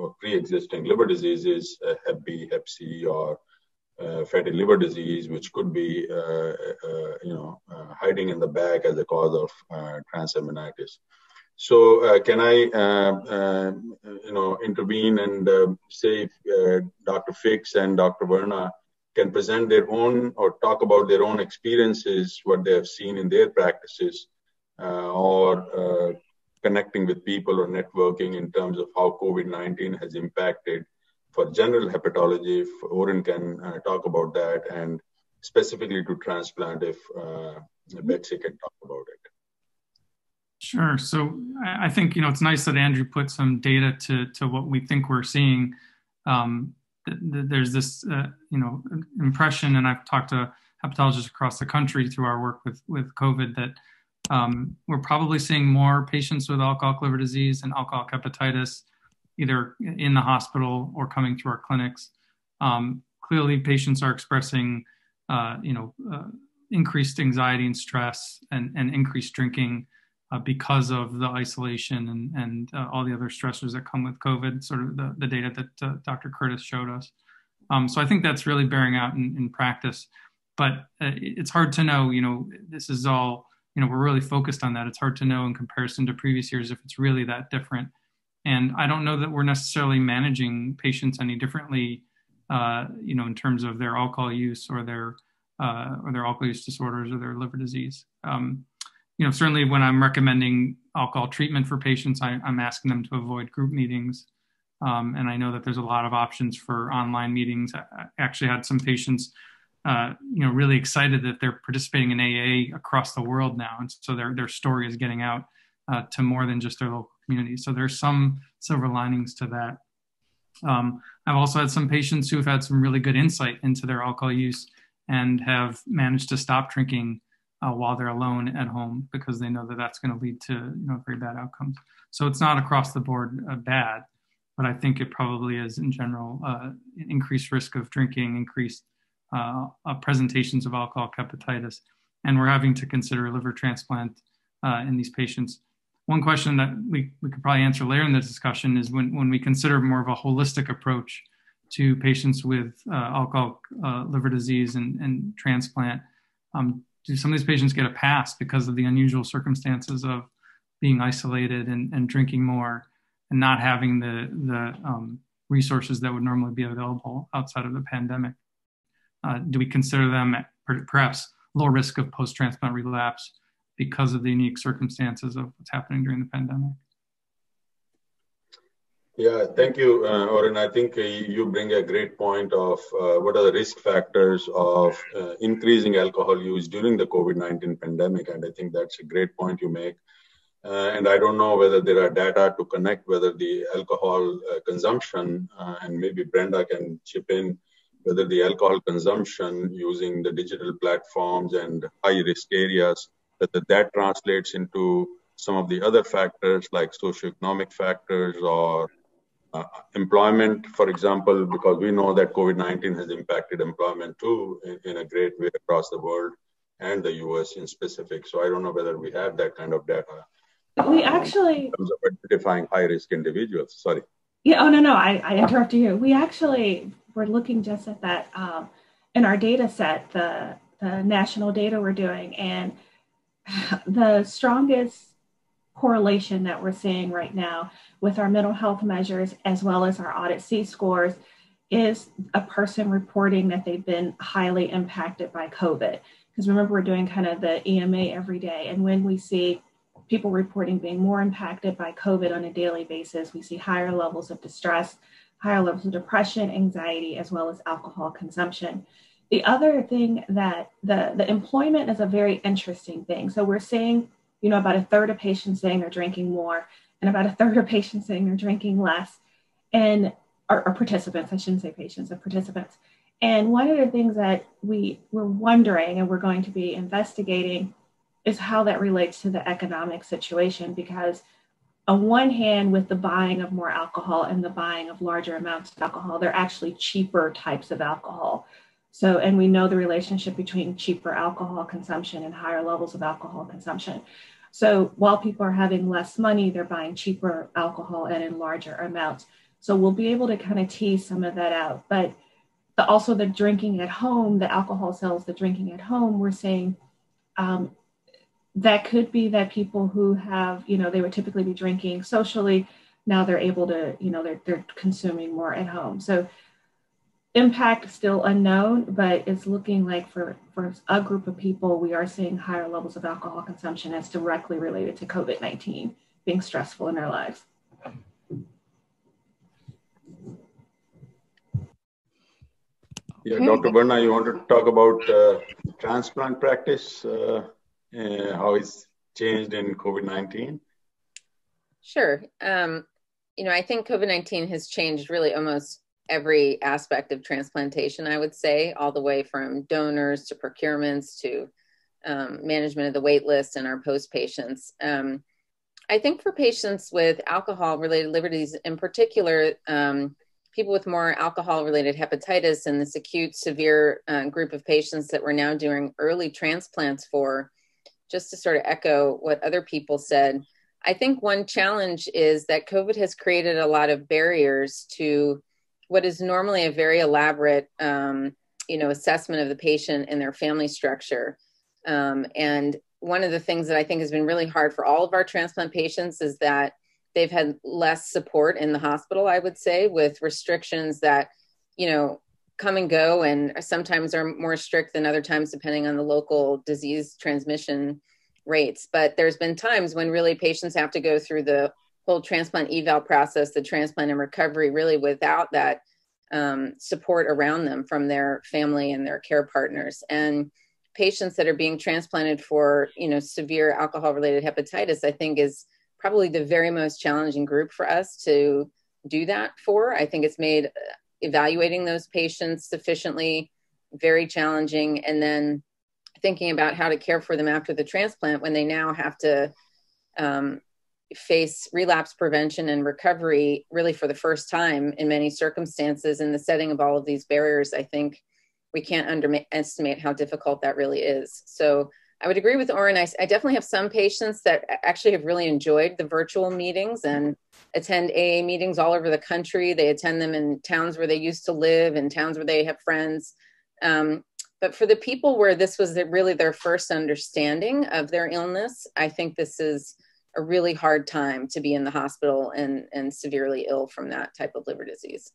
or pre-existing liver diseases, uh, Hep B, Hep C, or Uh, fatty liver disease, which could be, uh, uh, you know, uh, hiding in the back as a cause of uh, transaminitis. So, uh, can I, uh, uh, you know, intervene and uh, say if uh, Doctor Fix and Doctor Verna can present their own or talk about their own experiences, what they have seen in their practices, uh, or uh, connecting with people or networking in terms of how COVID nineteen has impacted. For general hepatology, if Oren can uh, talk about that, and specifically to transplant, if uh, Betsy can talk about it. Sure. So I think, you know, it's nice that Andrew put some data to, to what we think we're seeing. Um, th th there's this, uh, you know, impression, and I've talked to hepatologists across the country through our work with, with COVID, that um, we're probably seeing more patients with alcoholic liver disease and alcoholic hepatitis, either in the hospital or coming through our clinics. Um, clearly, patients are expressing, uh, you know, uh, increased anxiety and stress, and, and increased drinking uh, because of the isolation and, and uh, all the other stressors that come with COVID, sort of the, the data that uh, Doctor Curtis showed us. Um, so I think that's really bearing out in, in practice. But uh, it's hard to know, you know, this is all, you know, we're really focused on that. It's hard to know in comparison to previous years if it's really that different. And I don't know that we're necessarily managing patients any differently, uh, you know, in terms of their alcohol use or their uh, or their alcohol use disorders or their liver disease. Um, you know, certainly when I'm recommending alcohol treatment for patients, I, I'm asking them to avoid group meetings. Um, and I know that there's a lot of options for online meetings. I actually had some patients, uh, you know, really excited that they're participating in A A across the world now, and so their their story is getting out uh, to more than just their local community. So there's some silver linings to that. Um, I've also had some patients who've had some really good insight into their alcohol use and have managed to stop drinking uh, while they're alone at home, because they know that that's going to lead to, you know, very bad outcomes. So it's not across the board uh, bad, but I think it probably is in general uh, increased risk of drinking, increased uh, uh, presentations of alcoholic hepatitis, and we're having to consider liver transplant uh, in these patients. One question that we, we could probably answer later in the discussion is when, when we consider more of a holistic approach to patients with uh, alcoholic uh, liver disease and, and transplant, um, do some of these patients get a pass because of the unusual circumstances of being isolated and, and drinking more and not having the, the um, resources that would normally be available outside of the pandemic? Uh, do we consider them at perhaps low risk of post-transplant relapse because of the unique circumstances of what's happening during the pandemic? Yeah, thank you, uh, Oren. I think uh, you bring a great point of uh, what are the risk factors of uh, increasing alcohol use during the COVID nineteen pandemic. And I think that's a great point you make. Uh, and I don't know whether there are data to connect whether the alcohol uh, consumption, uh, and maybe Brenda can chip in, whether the alcohol consumption using the digital platforms and high-risk areas, whether that translates into some of the other factors like socioeconomic factors or uh, employment, for example, because we know that COVID nineteen has impacted employment too in, in a great way across the world and the U S in specific. So I don't know whether we have that kind of data. We actually, in terms of identifying high-risk individuals, sorry. Yeah, oh, no, no, I, I interrupted you. We actually were looking just at that um, in our data set, the, the national data we're doing, and the strongest correlation that we're seeing right now with our mental health measures, as well as our audit C scores, is a person reporting that they've been highly impacted by COVID. Because remember, we're doing kind of the E M A every day, and when we see people reporting being more impacted by COVID on a daily basis, we see higher levels of distress, higher levels of depression, anxiety, as well as alcohol consumption. The other thing that the, the employment is a very interesting thing. So we're seeing, you know, about a third of patients saying they're drinking more and about a third of patients saying they're drinking less, and or, or participants, I shouldn't say patients, but participants. And one of the things that we were wondering and we're going to be investigating is how that relates to the economic situation, because on one hand, with the buying of more alcohol and the buying of larger amounts of alcohol, they're actually cheaper types of alcohol. So, and we know the relationship between cheaper alcohol consumption and higher levels of alcohol consumption. So while people are having less money, they're buying cheaper alcohol and in larger amounts. So we'll be able to kind of tease some of that out, but the, also the drinking at home, the alcohol sales, the drinking at home, we're seeing, um, that could be that people who have, you know, they would typically be drinking socially. Now they're able to, you know, they're, they're consuming more at home. So impact still unknown, but it's looking like for, for a group of people, we are seeing higher levels of alcohol consumption as directly related to COVID nineteen being stressful in their lives. Yeah, Doctor Verna, you want to talk about uh, transplant practice? Uh, Uh, how it's changed in COVID nineteen? Sure. Um, you know, I think COVID nineteen has changed really almost every aspect of transplantation, I would say, all the way from donors to procurements to um, management of the wait list and our post patients. Um, I think for patients with alcohol-related liver disease, in particular, um, people with more alcohol-related hepatitis and this acute, severe uh, group of patients that we're now doing early transplants for, just to sort of echo what other people said, I think one challenge is that COVID has created a lot of barriers to what is normally a very elaborate, um, you know, assessment of the patient and their family structure. Um, and one of the things that I think has been really hard for all of our transplant patients is that they've had less support in the hospital, I would say, with restrictions that, you know, come and go, and sometimes are more strict than other times, depending on the local disease transmission rates. But there's been times when really patients have to go through the whole transplant eval process, the transplant and recovery, really without that um, support around them from their family and their care partners. And patients that are being transplanted for, you know, severe alcohol-related hepatitis, I think is probably the very most challenging group for us to do that for. I think it's made evaluating those patients sufficiently very challenging, and then thinking about how to care for them after the transplant when they now have to um, face relapse prevention and recovery really for the first time in many circumstances in the setting of all of these barriers. I think we can't underestimate how difficult that really is. So I would agree with Oren. I, I definitely have some patients that actually have really enjoyed the virtual meetings and attend A A meetings all over the country. They attend them in towns where they used to live and towns where they have friends. Um, but for the people where this was the, really their first understanding of their illness, I think this is a really hard time to be in the hospital and, and severely ill from that type of liver disease.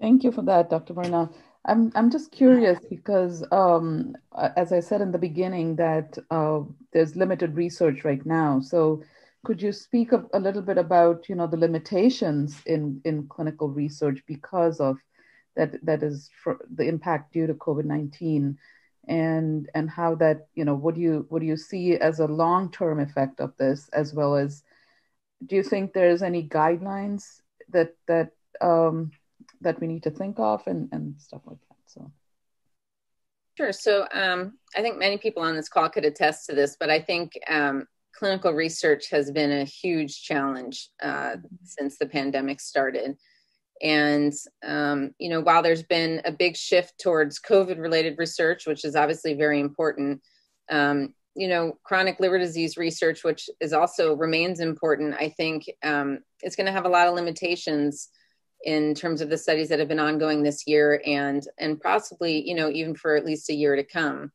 Thank you for that, Doctor Verna. I'm, I'm just curious because, um, as I said in the beginning, that uh, there's limited research right now. So could you speak a, a little bit about, you know, the limitations in, in clinical research because of that, that is for the impact due to COVID nineteen? and and how that, you know, what do you what do you see as a long-term effect of this, as well as do you think there's any guidelines that that um, that we need to think of and, and stuff like that? So. Sure. So um, I think many people on this call could attest to this, but I think um, clinical research has been a huge challenge uh, since the pandemic started. And, um, you know, while there's been a big shift towards COVID-related research, which is obviously very important, um, you know, chronic liver disease research, which is also remains important, I think um, it's going to have a lot of limitations in terms of the studies that have been ongoing this year and, and possibly, you know, even for at least a year to come.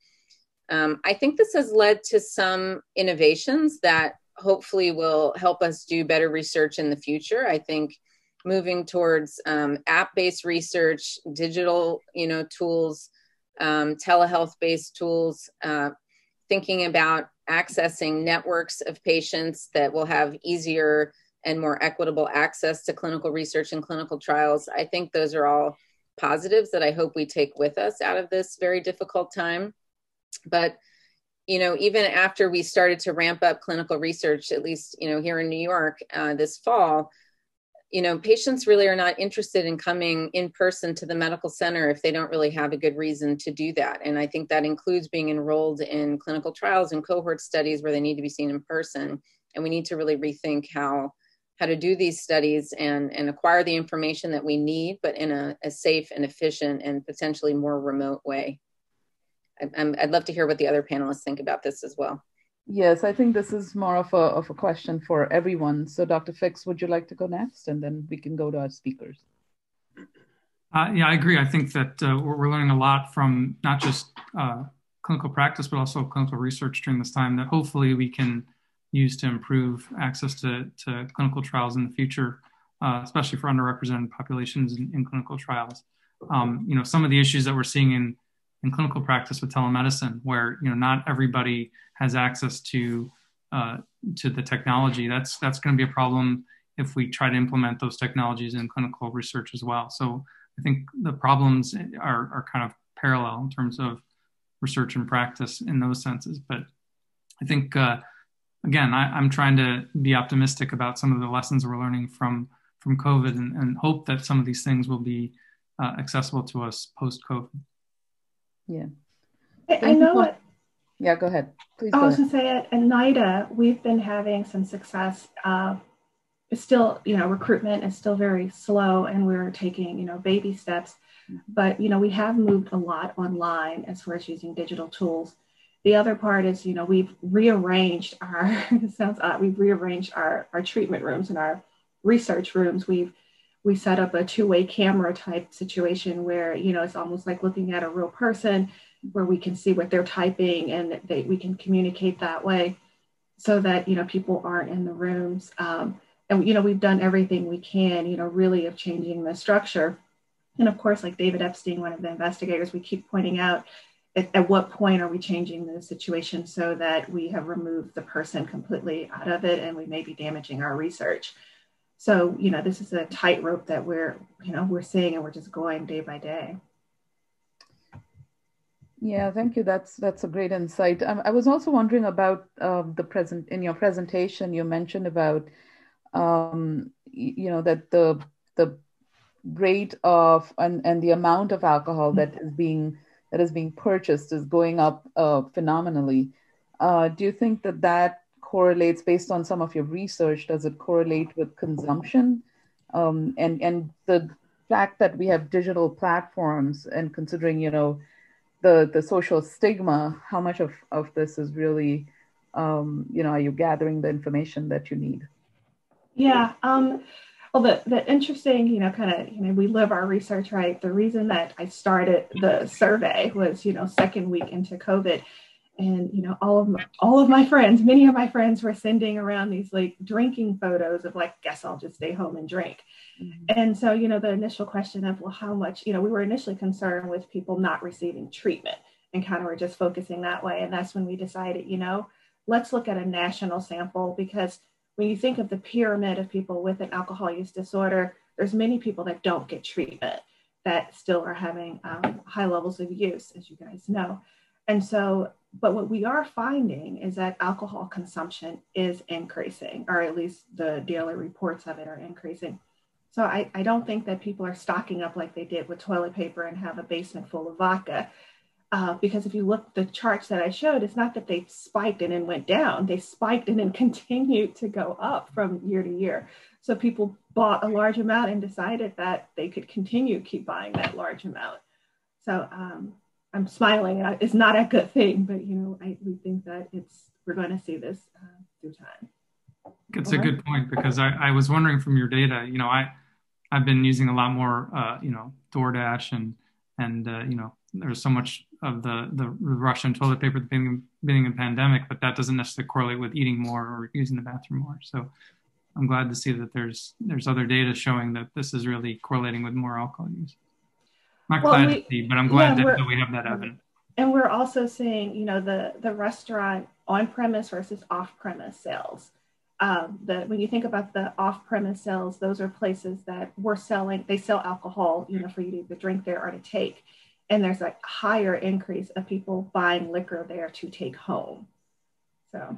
Um, I think this has led to some innovations that hopefully will help us do better research in the future. I think moving towards um, app-based research, digital, you know, tools, um, telehealth-based tools, uh, thinking about accessing networks of patients that will have easier and more equitable access to clinical research and clinical trials. I think those are all positives that I hope we take with us out of this very difficult time. But, you know, even after we started to ramp up clinical research, at least, you know, here in New York uh, this fall, you know, patients really are not interested in coming in person to the medical center if they don't really have a good reason to do that. And I think that includes being enrolled in clinical trials and cohort studies where they need to be seen in person. And we need to really rethink how how to do these studies and, and acquire the information that we need, but in a, a safe and efficient and potentially more remote way. I, I'm, I'd love to hear what the other panelists think about this as well. Yes, I think this is more of a, of a question for everyone. So Doctor Fix, would you like to go next? And then we can go to our speakers. Uh, yeah, I agree. I think that uh, we're learning a lot from not just uh, clinical practice, but also clinical research during this time that hopefully we can used to improve access to, to clinical trials in the future, uh, especially for underrepresented populations in, in clinical trials. Um, you know, some of the issues that we're seeing in, in clinical practice with telemedicine, where, you know, not everybody has access to, uh, to the technology, that's, that's going to be a problem if we try to implement those technologies in clinical research as well. So I think the problems are, are kind of parallel in terms of research and practice in those senses. But I think, uh, Again, I, I'm trying to be optimistic about some of the lessons we're learning from, from COVID and, and hope that some of these things will be uh, accessible to us post-COVID. Yeah. I, I know what... Yeah, go ahead. Please I go was going to say, at NIDA, we've been having some success. Uh, it's still, you know, recruitment is still very slow and we're taking, you know, baby steps. But, you know, we have moved a lot online as far as using digital tools. The other part is, you know, we've rearranged our, it sounds odd, we've rearranged our, our treatment rooms and our research rooms. We've, we set up a two-way camera type situation where, you know, it's almost like looking at a real person where we can see what they're typing and they, we can communicate that way so that, you know, people aren't in the rooms. Um, and, you know, we've done everything we can, you know, really of changing the structure. And of course, like David Epstein, one of the investigators, we keep pointing out, at what point are we changing the situation so that we have removed the person completely out of it and we may be damaging our research? So, you know, this is a tightrope that we're, you know, we're seeing and we're just going day by day. Yeah, thank you. That's that's a great insight. Um, I was also wondering about um, the present in your presentation, you mentioned about, um, you know, that the the rate of and, and the amount of alcohol that is being that is being purchased is going up uh, phenomenally. Uh, do you think that that correlates based on some of your research? Does it correlate with consumption? Um, and, and the fact that we have digital platforms and considering, you know, the, the social stigma, how much of, of this is really, um, you know, are you gathering the information that you need? Yeah. Um... Well, the, the interesting, you know, kind of, you know, we live our research, right? The reason that I started the survey was, you know, second week into COVID and, you know, all of my, all of my friends, many of my friends were sending around these like drinking photos of like, guess I'll just stay home and drink. Mm-hmm. And so, you know, the initial question of, well, how much, you know, we were initially concerned with people not receiving treatment and kind of were just focusing that way. And that's when we decided, you know, let's look at a national sample because when you think of the pyramid of people with an alcohol use disorder, there's many people that don't get treatment that still are having um, high levels of use, as you guys know. And so, but what we are finding is that alcohol consumption is increasing, or at least the daily reports of it are increasing. So I, I don't think that people are stocking up like they did with toilet paper and have a basement full of vodka. Uh, because if you look at the charts that I showed, it's not that they spiked and then went down. They spiked and then continued to go up from year to year. So people bought a large amount and decided that they could continue keep buying that large amount. So um, I'm smiling. It's not a good thing, but you know, I, we think that it's we're going to see this uh, through time. It's a good point, because I, I was wondering from your data, you know, I, I've been using a lot more, uh, you know, DoorDash and, and uh, you know, there's so much of the, the Russian toilet paper at the beginning of the pandemic, but that doesn't necessarily correlate with eating more or using the bathroom more. So I'm glad to see that there's there's other data showing that this is really correlating with more alcohol use. Not well, glad we, to see, but I'm glad yeah, that, that we have that evidence. And we're also seeing, you know, the, the restaurant on-premise versus off-premise sales. Um, the, when you think about the off-premise sales, those are places that we're selling, they sell alcohol, you know, for you to either drink there or to take. And there's a higher increase of people buying liquor there to take home. So.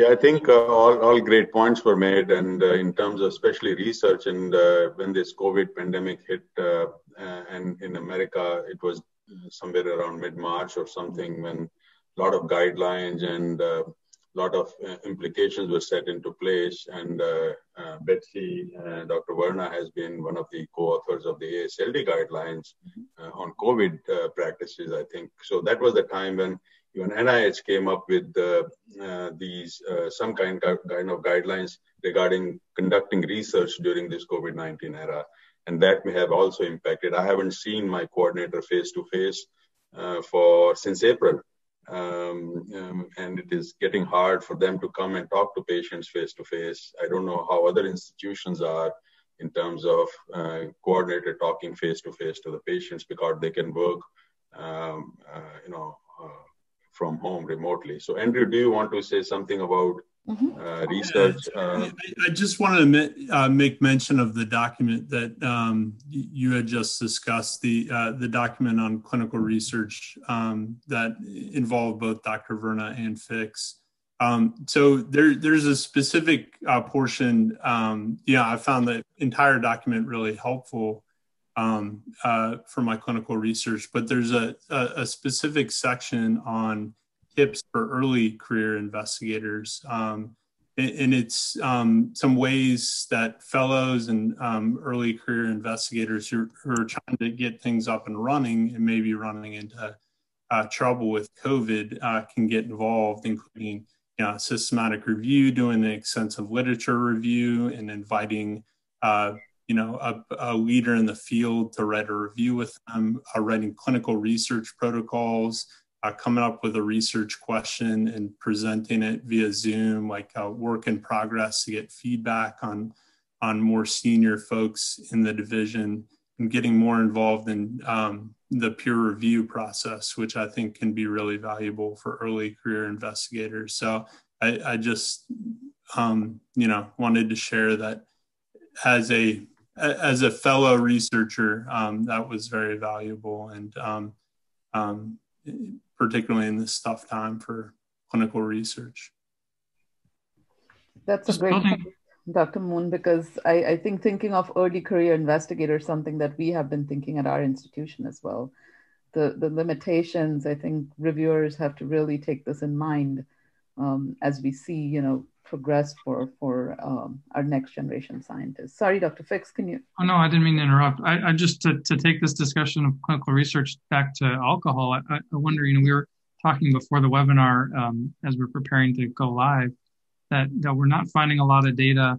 Yeah, I think uh, all, all great points were made. And uh, in terms of especially research and uh, when this COVID pandemic hit uh, and in America, it was somewhere around mid-March or something when a lot of guidelines and uh, a lot of uh, implications were set into place, and uh, uh, Betsy, uh, Doctor Verna has been one of the co-authors of the A A S L D guidelines uh, on COVID uh, practices, I think. So that was the time when even N I H came up with uh, uh, these uh, some kind of, kind of guidelines regarding conducting research during this COVID nineteen era, and that may have also impacted. I haven't seen my coordinator face-to-face uh, for since April. Um, um, and it is getting hard for them to come and talk to patients face to face. I don't know how other institutions are in terms of uh, coordinated talking face to face to the patients, because they can work, um, uh, you know, uh, from home remotely. So, Andrew, do you want to say something about mm-hmm. uh, research? Uh, I just want to admit, uh, make mention of the document that um, you had just discussed, the uh, the document on clinical research um, that involved both Doctor Verna and Fix. Um, so there, there's a specific uh, portion. Um, yeah, I found the entire document really helpful um, uh, for my clinical research, but there's a, a, a specific section on tips for early career investigators. Um, and, and it's um, some ways that fellows and um, early career investigators who, who are trying to get things up and running and maybe running into uh, trouble with COVID uh, can get involved, including you know, systematic review, doing an extensive literature review, and inviting uh, you know, a, a leader in the field to write a review with them, uh, writing clinical research protocols, uh, coming up with a research question and presenting it via Zoom, like a work in progress, to get feedback on, on more senior folks in the division, and getting more involved in um, the peer review process, which I think can be really valuable for early career investigators. So I, I just, um, you know, wanted to share that as a as a fellow researcher, um, that was very valuable, and um, um, particularly in this tough time for clinical research. That's a great point, Doctor Moon, because I, I think thinking of early career investigators, something that we have been thinking at our institution as well. The, the limitations, I think reviewers have to really take this in mind um, as we see, you know, progress for, for um, our next generation scientists. Sorry, Doctor Fix, can you? Oh, no, I didn't mean to interrupt. I, I just, to, to take this discussion of clinical research back to alcohol, I, I wonder, you know, we were talking before the webinar um, as we're preparing to go live, that, that we're not finding a lot of data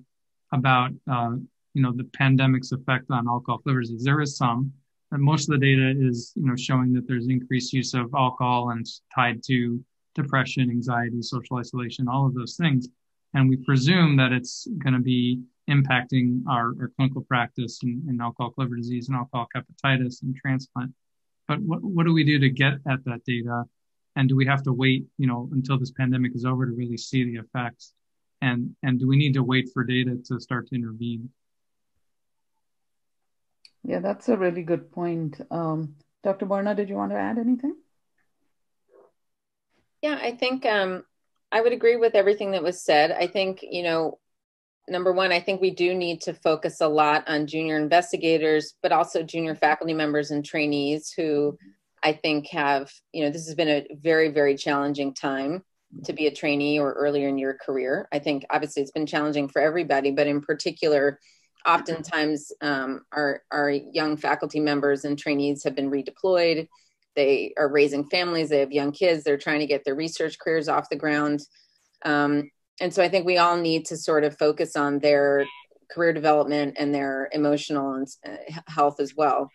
about, uh, you know, the pandemic's effect on alcohol liver disease. There is some, and most of the data is, you know, showing that there's increased use of alcohol and it's tied to depression, anxiety, social isolation, all of those things. And we presume that it's going to be impacting our, our clinical practice in, in alcoholic liver disease and alcoholic hepatitis and transplant. But what, what do we do to get at that data? And do we have to wait, you know, until this pandemic is over to really see the effects? And, and do we need to wait for data to start to intervene? Yeah, that's a really good point. Um, Doctor Verna, did you want to add anything? Yeah, I think um, I would agree with everything that was said. I think, you know, number one, I think we do need to focus a lot on junior investigators, but also junior faculty members and trainees who I think have, you know, this has been a very, very challenging time to be a trainee or earlier in your career. I think obviously it's been challenging for everybody, but in particular, oftentimes um, our, our young faculty members and trainees have been redeployed. They are raising families, they have young kids, they're trying to get their research careers off the ground. Um, And so I think we all need to sort of focus on their career development and their emotional health as well.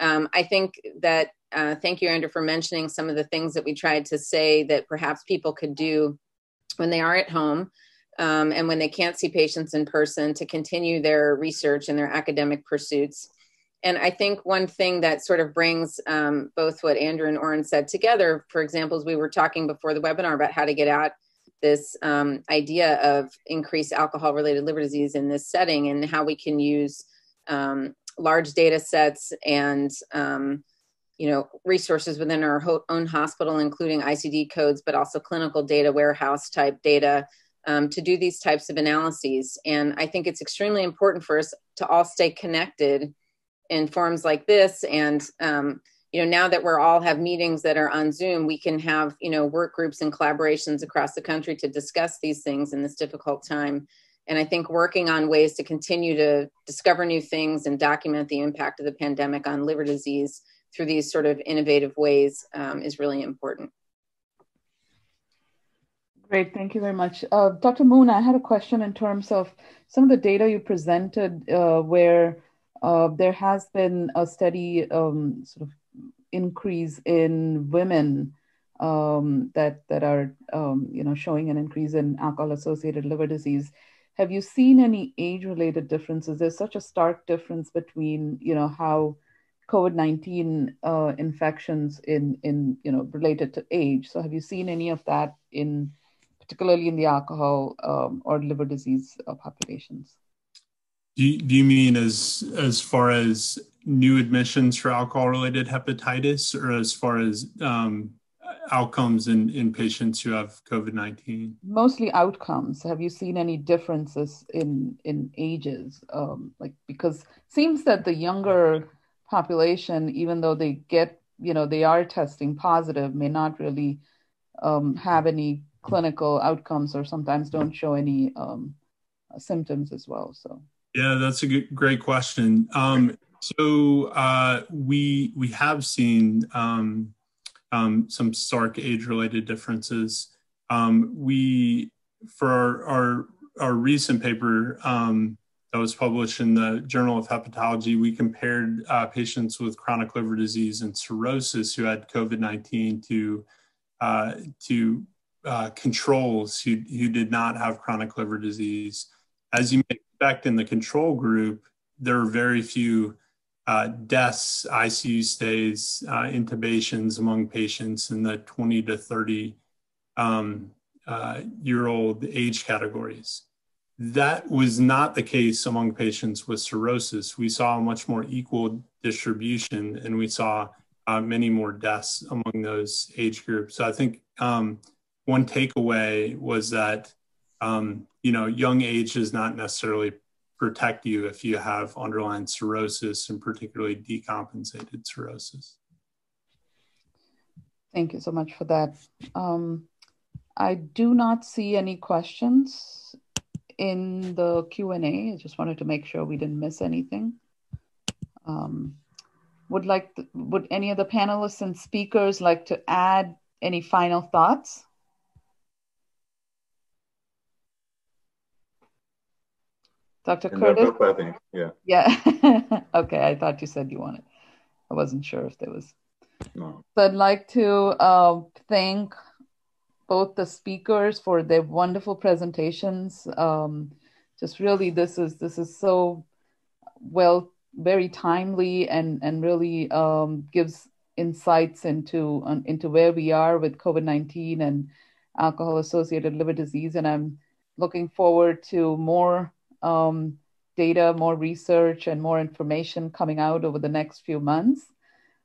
Um, I think that, uh, thank you, Andrew, for mentioning some of the things that we tried to say that perhaps people could do when they are at home um, and when they can't see patients in person to continue their research and their academic pursuits. And I think one thing that sort of brings um, both what Andrew and Oren said together, for example, as we were talking before the webinar about how to get out this um, idea of increased alcohol-related liver disease in this setting and how we can use um, large data sets and, um, you know, resources within our ho own hospital, including I C D codes, but also clinical data, warehouse type data um, to do these types of analyses. And I think it's extremely important for us to all stay connected in forums like this. And, um, you know, now that we're all have meetings that are on Zoom, we can have, you know, work groups and collaborations across the country to discuss these things in this difficult time. And I think working on ways to continue to discover new things and document the impact of the pandemic on liver disease through these sort of innovative ways um, is really important. Great, thank you very much. Uh, Doctor Moon, I had a question in terms of some of the data you presented uh, where uh, there has been a steady um, sort of increase in women um, that that are um, you know showing an increase in alcohol-associated liver disease. Have you seen any age-related differences? There's such a stark difference between you know how COVID nineteen uh, infections in in you know related to age. So have you seen any of that in particularly in the alcohol um, or liver disease uh, populations? Do you, do you mean as as far as new admissions for alcohol-related hepatitis or as far as um, outcomes in, in patients who have COVID nineteen? Mostly outcomes. Have you seen any differences in, in ages? Um, like, because it seems that the younger population, even though they get, you know, they are testing positive, may not really um, have any clinical outcomes or sometimes don't show any um, symptoms as well, so. Yeah, that's a good, great question. Um, So uh, we we have seen um, um, some stark age-related differences. Um, we for our our, our recent paper um, that was published in the Journal of Hepatology, we compared uh, patients with chronic liver disease and cirrhosis who had COVID nineteen to uh, to uh, controls who who did not have chronic liver disease. As you may expect, in the control group, there are very few Uh, deaths, I C U stays, uh, intubations among patients in the twenty to thirty um, uh, year old age categories. That was not the case among patients with cirrhosis. We saw a much more equal distribution and we saw uh, many more deaths among those age groups. So I think um, one takeaway was that, um, you know, young age is not necessarily protect you if you have underlying cirrhosis and particularly decompensated cirrhosis. Thank you so much for that. Um, I do not see any questions in the Q and A. I just wanted to make sure we didn't miss anything. Um, would like to, would any of the panelists and speakers like to add any final thoughts? Doctor Curtis? Book, I think. Yeah. Yeah. Okay. I thought you said you wanted. I wasn't sure if there was. No. So I'd like to uh, thank both the speakers for their wonderful presentations. Um, just really, this is this is so well, very timely, and and really um, gives insights into um, into where we are with COVID nineteen and alcohol-associated liver disease. And I'm looking forward to more Um, data, more research, and more information coming out over the next few months.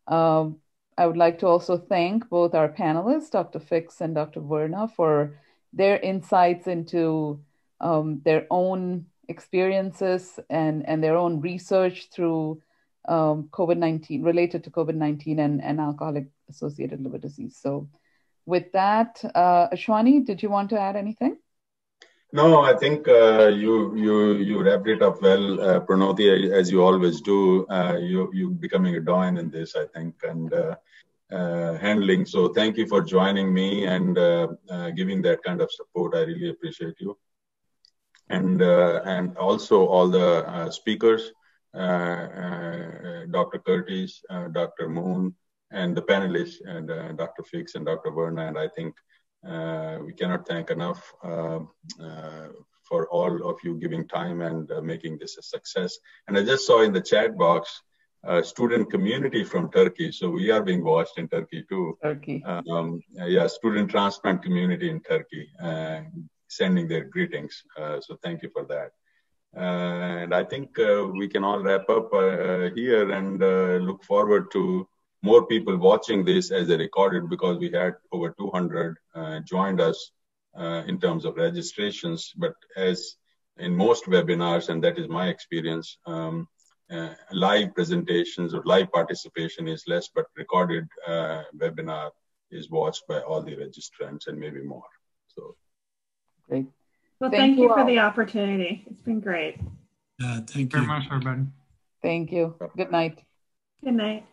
Uh, I would like to also thank both our panelists, Doctor Fix and Doctor Verna, for their insights into um, their own experiences and, and their own research through um, COVID nineteen, related to COVID nineteen and, and alcoholic-associated liver disease. So with that, uh, Ashwani, did you want to add anything? No, I think uh, you you you wrapped it up well, uh, Pranoti, as you always do. Uh, you you becoming a doyen in this, I think, and uh, uh, handling. So thank you for joining me and uh, uh, giving that kind of support. I really appreciate you, and uh, and also all the uh, speakers, uh, uh, Doctor Curtis, uh, Doctor Moon, and the panelists, and uh, Doctor Fix and Doctor Verna, and I think. Uh, we cannot thank enough uh, uh, for all of you giving time and uh, making this a success. And I just saw in the chat box, uh, student community from Turkey. So we are being watched in Turkey too. Turkey. Um, yeah, student transplant community in Turkey, uh, sending their greetings. Uh, so thank you for that. Uh, and I think uh, we can all wrap up uh, here and uh, look forward to more people watching this as they recorded, because we had over two hundred uh, joined us uh, in terms of registrations. But as in most webinars, and that is my experience, um, uh, live presentations or live participation is less, but recorded uh, webinar is watched by all the registrants and maybe more. So, great. Well, thank, thank you, you for the opportunity. It's been great. Uh, thank you very much, everybody. Thank you. Good night. Good night.